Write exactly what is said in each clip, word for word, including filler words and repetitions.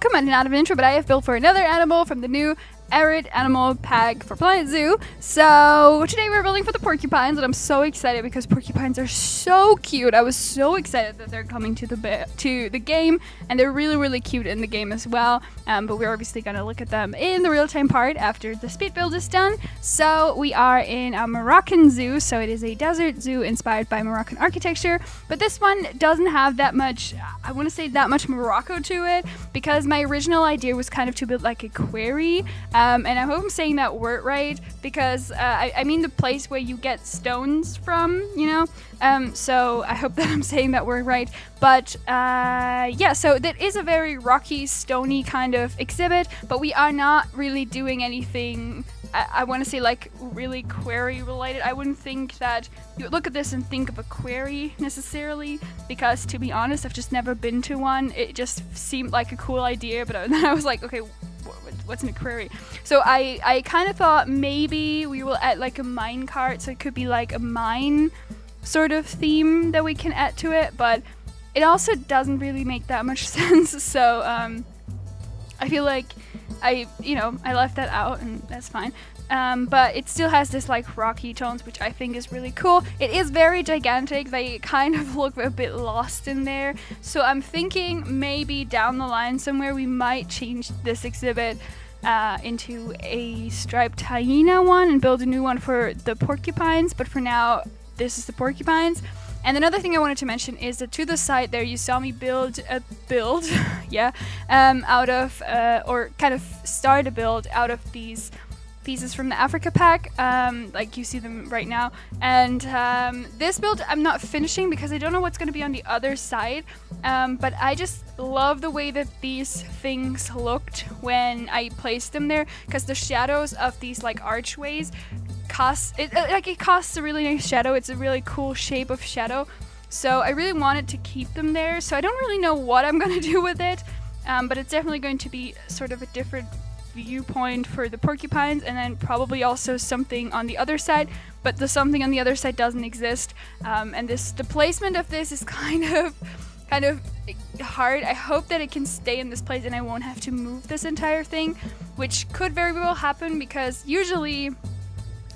animal coming out of an intro, but I have built for another animal from the new Arid Animal Pack for Planet Zoo. So today we're building for the porcupines, and I'm so excited because porcupines are so cute. I was so excited that they're coming to the to the game, and they're really really cute in the game as well. Um, but we're obviously going to look at them in the real-time part after the speed build is done. So we are in a Moroccan zoo, so it is a desert zoo inspired by Moroccan architecture. But this one doesn't have that much, I want to say that much Morocco to it, because my original idea was kind of to build like a quarry. Um, Um, and I hope I'm saying that word right, because uh, I, I mean the place where you get stones from, you know? Um, so I hope that I'm saying that word right. But uh, yeah, so that is a very rocky, stony kind of exhibit, but we are not really doing anything, I, I want to say like really quarry related. I wouldn't think that you would look at this and think of a quarry necessarily, because to be honest, I've just never been to one. It just seemed like a cool idea, but then I was like, okay, what's an aquarium? So I, I kind of thought maybe we will add like a mine cart, so it could be like a mine sort of theme that we can add to it, but it also doesn't really make that much sense, so um, I feel like I, you know, I left that out, and that's fine. Um, but it still has this like rocky tones, which I think is really cool. It is very gigantic. They kind of look a bit lost in there. So I'm thinking maybe down the line somewhere we might change this exhibit uh, into a striped hyena one and build a new one for the porcupines. But for now, this is the porcupines. And another thing I wanted to mention is that to the side there, you saw me build a build, yeah, um, out of, uh, or kind of start a build out of these pieces from the Africa pack, um, like you see them right now. And um, this build I'm not finishing because I don't know what's going to be on the other side, um, but I just love the way that these things looked when I placed them there, because the shadows of these like archways cast, it, it, like it casts a really nice shadow. It's a really cool shape of shadow, so I really wanted to keep them there. So I don't really know what I'm going to do with it, um, but it's definitely going to be sort of a different viewpoint for the porcupines, and then probably also something on the other side, but the something on the other side doesn't exist, um, and this the placement of this is kind of kind of hard. I hope that it can stay in this place and I won't have to move this entire thing, which could very well happen, because usually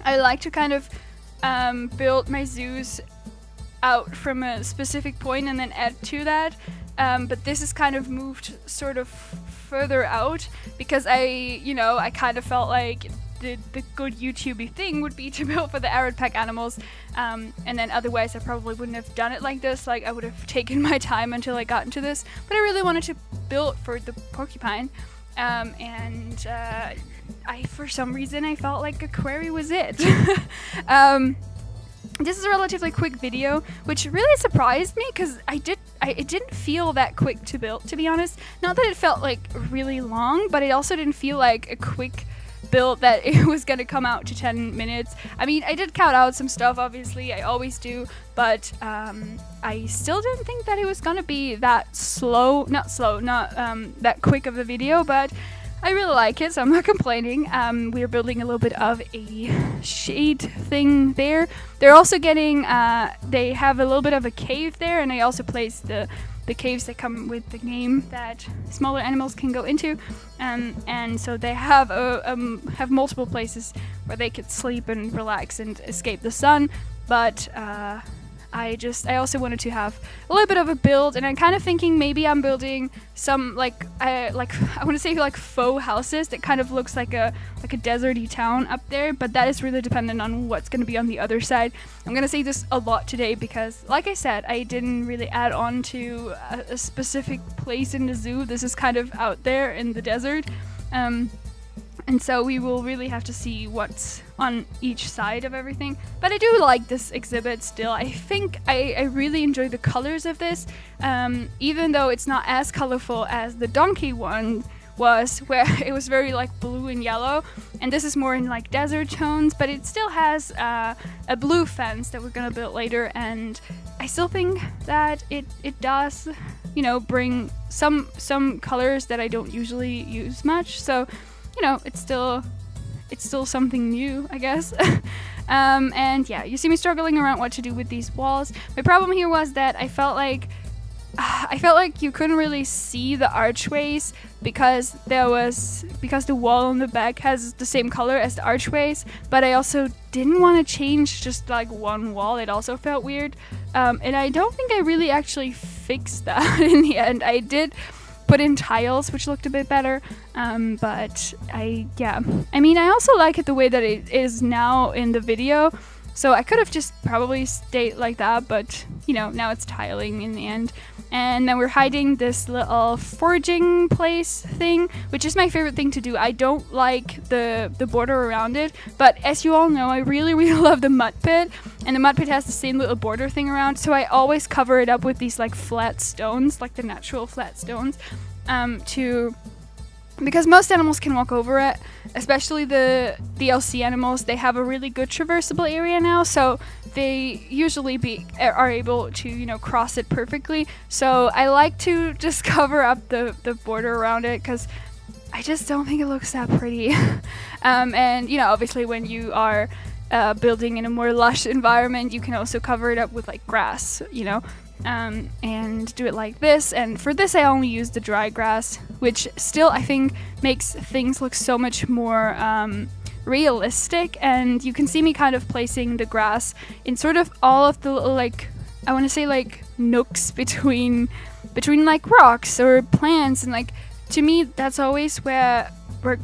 I like to kind of um, build my zoos out from a specific point and then add to that, um, but this is kind of moved sort of further out, because I, you know, I kind of felt like the, the good YouTubey thing would be to build for the Arid Pack animals, um, and then otherwise I probably wouldn't have done it like this. Like I would have taken my time until I got into this, but I really wanted to build for the porcupine, um, and uh, I, for some reason, I felt like a quarry was it. um, This is a relatively quick video, which really surprised me, because I did I, it didn't feel that quick to build, to be honest. Not that it felt like really long, but it also didn't feel like a quick build that it was going to come out to ten minutes. I mean, I did count out some stuff, obviously, I always do, but um, I still didn't think that it was going to be that slow, not slow, not um, that quick of a video, but I really like it, so I'm not complaining. Um, we're building a little bit of a shade thing there. They're also getting, uh, they have a little bit of a cave there, and I also placed the, the caves that come with the game that smaller animals can go into. Um, and so they have, a, um, have multiple places where they could sleep and relax and escape the sun, but uh, I just, I also wanted to have a little bit of a build, and I'm kind of thinking maybe I'm building some like, uh, like I want to say like faux houses that kind of looks like a like a deserty town up there, but that is really dependent on what's going to be on the other side. I'm going to say this a lot today because, like I said, I didn't really add on to a, a specific place in the zoo. This is kind of out there in the desert, um, and so we will really have to see what's on each side of everything. But I do like this exhibit still. I think I, I really enjoy the colors of this, um, even though it's not as colorful as the donkey one was, where it was very like blue and yellow, and this is more in like desert tones, but it still has uh, a blue fence that we're gonna build later, and I still think that it, it does, you know, bring some, some colors that I don't usually use much, so you know, it's still it's still something new, I guess. um, and yeah, you see me struggling around what to do with these walls. My problem here was that I felt like I felt like you couldn't really see the archways because there was because the wall on the back has the same color as the archways, but I also didn't want to change just like one wall. It also felt weird, um, and I don't think I really actually fixed that in the end. I did put in tiles, which looked a bit better, um, but I yeah I mean I also like it the way that it is now in the video. So I could have just probably stayed like that, but you know, now it's tiling in the end. And then we're hiding this little foraging place thing, which is my favorite thing to do. I don't like the, the border around it, but as you all know, I really, really love the mud pit. And the mud pit has the same little border thing around, so I always cover it up with these like flat stones, like the natural flat stones, um, to... because most animals can walk over it, especially the D L C animals. They have a really good traversable area now, so they usually be are able to, you know, cross it perfectly. So I like to just cover up the, the border around it because I just don't think it looks that pretty. um, and, you know, obviously when you are uh, building in a more lush environment, you can also cover it up with, like, grass, you know. Um, and do it like this, and for this I only use the dry grass, which still I think makes things look so much more um, realistic. And you can see me kind of placing the grass in sort of all of the little, like, I want to say like nooks between between like rocks or plants, and like to me that's always where where,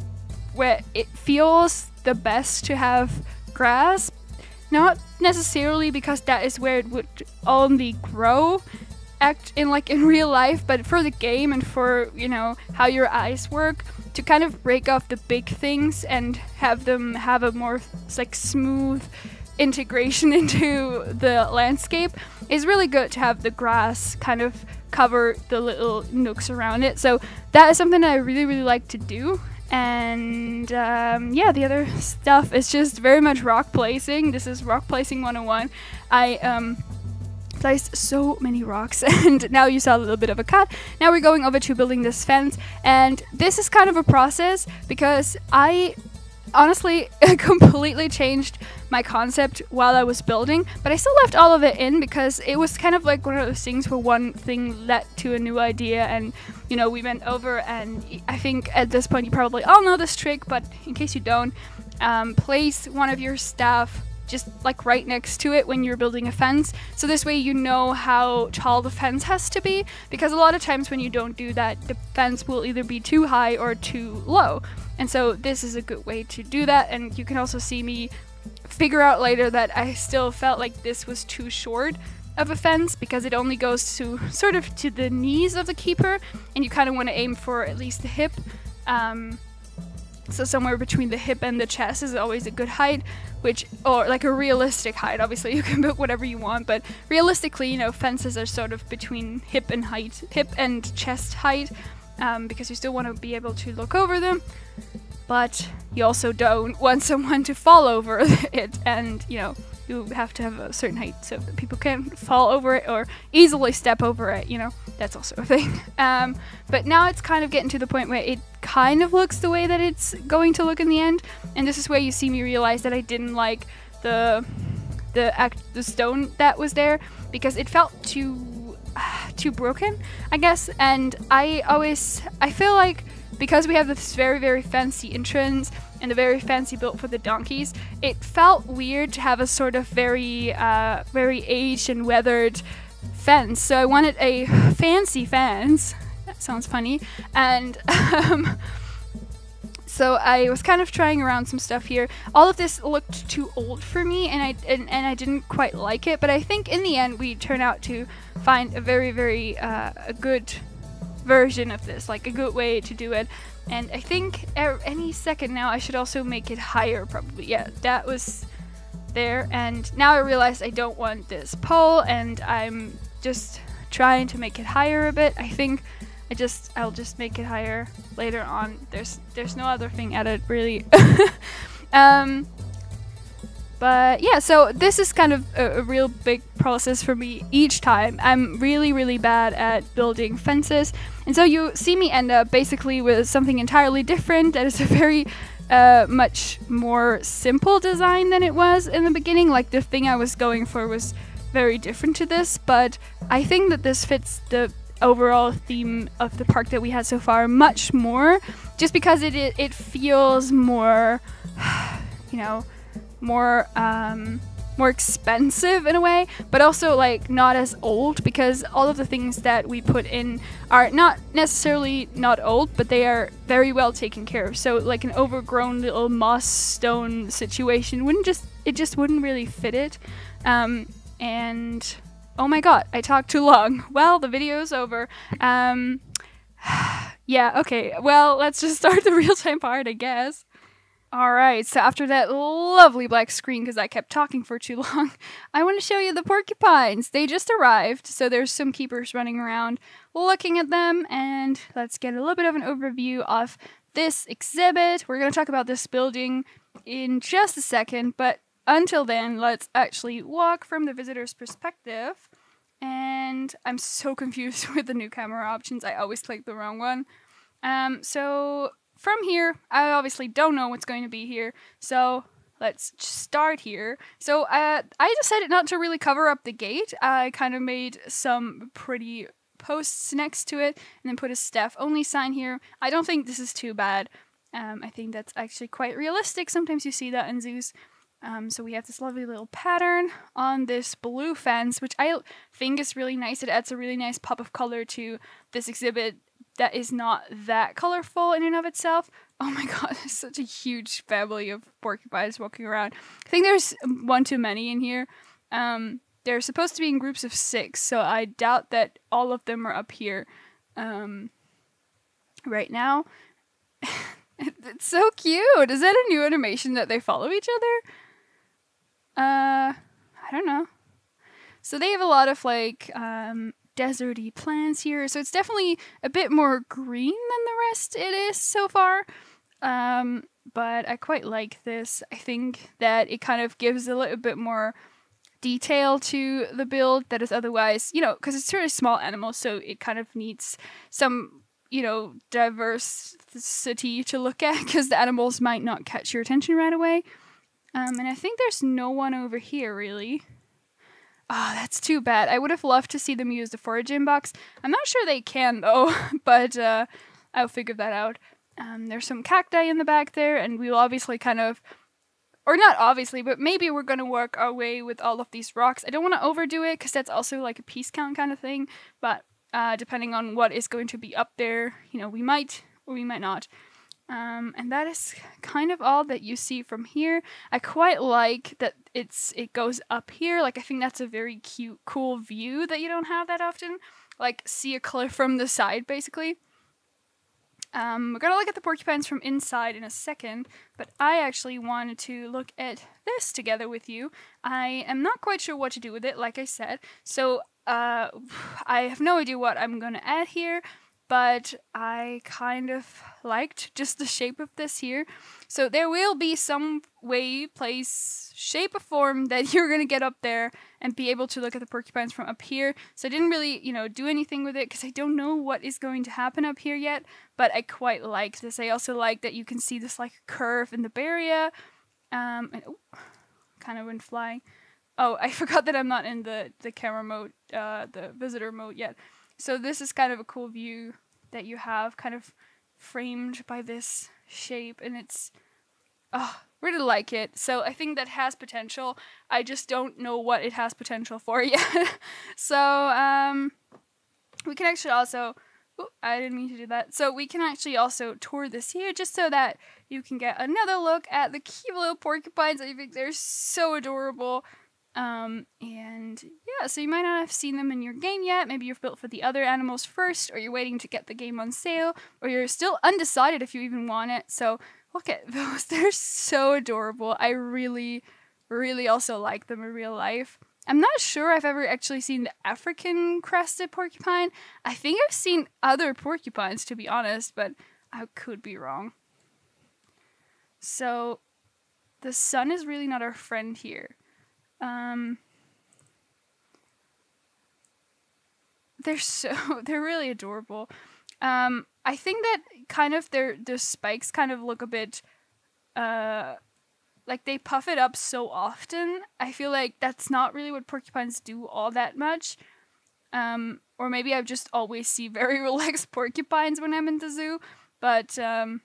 where it feels the best to have grass. Not necessarily because that is where it would only grow act in like in real life, but for the game and for, you know, how your eyes work, to kind of break off the big things and have them have a more like smooth integration into the landscape is really good to have the grass kind of cover the little nooks around it. So that is something that I really, really like to do. And um, yeah, the other stuff is just very much rock placing. This is rock placing one oh one. I um, placed so many rocks and now you saw a little bit of a cut. Now we're going over to building this fence, and this is kind of a process because I honestly completely changed my concept while I was building, but I still left all of it in because it was kind of like one of those things where one thing led to a new idea, and you know, we went over, and I think at this point you probably all know this trick, but in case you don't, um, place one of your staff just like right next to it when you're building a fence, so this way you know how tall the fence has to be, because a lot of times when you don't do that, the fence will either be too high or too low, and so this is a good way to do that. And you can also see me figure out later that I still felt like this was too short of a fence because it only goes to sort of to the knees of the keeper, and you kind of want to aim for at least the hip, um, so somewhere between the hip and the chest is always a good height, which, or like a realistic height. Obviously you can build whatever you want, but realistically, you know, fences are sort of between hip and height hip and chest height, um, because you still want to be able to look over them, but you also don't want someone to fall over it, and you know, you have to have a certain height so that people can't fall over it or easily step over it, you know, that's also a thing. Um, but now it's kind of getting to the point where it kind of looks the way that it's going to look in the end, and this is where you see me realize that I didn't like the the, act, the stone that was there because it felt too, uh, too broken, I guess, and I always, I feel like because we have this very, very fancy entrance and a very fancy built for the donkeys, it felt weird to have a sort of very, uh, very aged and weathered fence. So I wanted a fancy fence. That sounds funny. And um, so I was kind of trying around some stuff here. All of this looked too old for me, and I and, and I didn't quite like it. But I think in the end we turned out to find a very, very uh, a good version of this, like a good way to do it. And I think er any second now I should also make it higher probably. Yeah, that was there, and now I realized I don't want this pole, and I'm just trying to make it higher a bit. I think I just I'll just make it higher later on. There's there's no other thing at it really. um But yeah, so this is kind of a, a real big process for me each time. I'm really, really bad at building fences. And so you see me end up basically with something entirely different that is a very uh, much more simple design than it was in the beginning. Like the thing I was going for was very different to this, but I think that this fits the overall theme of the park that we had so far much more, just because it it, it feels more, you know, more um, more expensive in a way, but also like not as old, because all of the things that we put in are not necessarily not old, but they are very well taken care of. So like an overgrown little moss stone situation wouldn't just it just wouldn't really fit it. Um, and oh my god, I talked too long. Well, the video's over. Um, yeah, okay. Well, let's just start the real-time part, I guess. Alright, so after that lovely black screen, because I kept talking for too long, I want to show you the porcupines. They just arrived, so there's some keepers running around looking at them, and let's get a little bit of an overview of this exhibit. We're going to talk about this building in just a second, but until then, let's actually walk from the visitor's perspective. And I'm so confused with the new camera options. I always click the wrong one. Um, so... From here, I obviously don't know what's going to be here, so let's start here. So uh, I decided not to really cover up the gate. I kind of made some pretty posts next to it and then put a staff only sign here. I don't think this is too bad. Um, I think that's actually quite realistic. Sometimes you see that in zoos. Um, so we have this lovely little pattern on this blue fence, which I think is really nice. It adds a really nice pop of color to this exhibit that is not that colorful in and of itself. Oh my god, there's such a huge family of porcupines walking around. I think there's one too many in here. Um, they're supposed to be in groups of six, so I doubt that all of them are up here um, right now. It's so cute! Is that a new animation that they follow each other? Uh, I don't know. So they have a lot of, like, um... deserty plants here, so it's definitely a bit more green than the rest it is so far, um, but I quite like this. I think that it kind of gives a little bit more detail to the build that is otherwise, you know, because it's a really small animal, so it kind of needs some, you know, diversity to look at, because the animals might not catch your attention right away. Um, and I think there's no one over here, really. Oh, that's too bad. I would have loved to see them use the foraging box. I'm not sure they can, though, but uh, I'll figure that out. Um, there's some cacti in the back there, and we'll obviously kind of... Or not obviously, but maybe we're going to work our way with all of these rocks. I don't want to overdo it, because that's also like a piece count kind of thing, but uh, depending on what is going to be up there, you know, we might or we might not. Um, and that is kind of all that you see from here. I quite like that it's it goes up here. Like, I think that's a very cute, cool view that you don't have that often. Like, see a cliff from the side, basically. Um, we're going to look at the porcupines from inside in a second, but I actually wanted to look at this together with you. I am not quite sure what to do with it, like I said. So, uh, I have no idea what I'm going to add here. But I kind of liked just the shape of this here. So there will be some way, place, shape, or form that you're going to get up there and be able to look at the porcupines from up here. So I didn't really, you know, do anything with it because I don't know what is going to happen up here yet. But I quite like this. I also like that you can see this, like, curve in the barrier. Um, and, oh, kind of went flying. Oh, I forgot that I'm not in the, the camera mode, uh, the visitor mode yet. So this is kind of a cool view that you have, kind of framed by this shape, and it's, oh, really like it. So I think that has potential. I just don't know what it has potential for yet. So um, we can actually also, oh, I didn't mean to do that. So we can actually also tour this here, just so that you can get another look at the cute little porcupines. I think they're so adorable. Um, and yeah, so you might not have seen them in your game yet. Maybe you've built for the other animals first, or you're waiting to get the game on sale, or you're still undecided if you even want it. So look at those. They're so adorable. I really, really also like them in real life. I'm not sure I've ever actually seen the African crested porcupine. I think I've seen other porcupines, to be honest, but I could be wrong. So the sun is really not our friend here. Um, they're so, they're really adorable. Um, I think that kind of their, their spikes kind of look a bit, uh, like they puff it up so often. I feel like that's not really what porcupines do all that much. Um, or maybe I just always see very relaxed porcupines when I'm in the zoo. But um,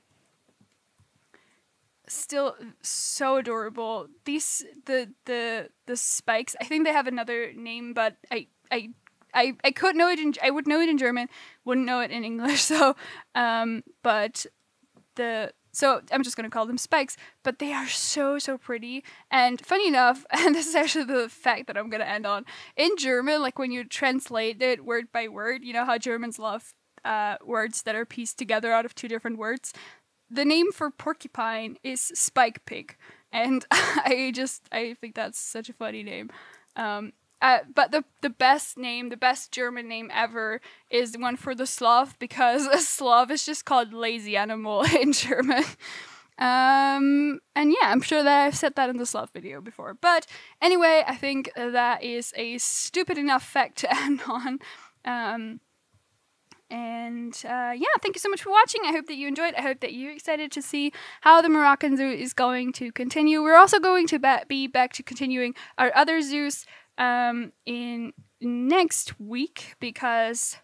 still so adorable. These the the the spikes. I think they have another name, but I I I, I could know it in I would know it in German, wouldn't know it in English. So, um, but the. So I'm just gonna call them spikes, but they are so, so pretty. And funny enough, and this is actually the fact that I'm gonna end on, in German, like when you translate it word by word, you know how Germans love uh, words that are pieced together out of two different words? The name for porcupine is spike pig. And I just, I think that's such a funny name. Um, Uh, but the the best name, the best German name ever is the one for the Slav, because a Slav is just called lazy animal in German. Um, and yeah, I'm sure that I've said that in the Slav video before. But anyway, I think that is a stupid enough fact to end on. Um, and uh, yeah, thank you so much for watching. I hope that you enjoyed. I hope that you're excited to see how the Moroccan zoo is going to continue. We're also going to be back to continuing our other zoos Um, in next week, because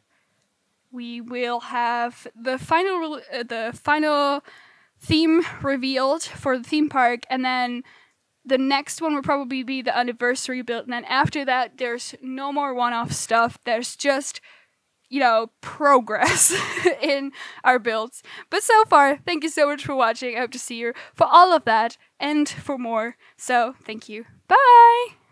we will have the final uh, the final theme revealed for the theme park, and then the next one will probably be the anniversary build, and then after that there's no more one-off stuff. There's just, you know, progress in our builds. But so far, thank you so much for watching. I hope to see you for all of that and for more. So thank you. Bye!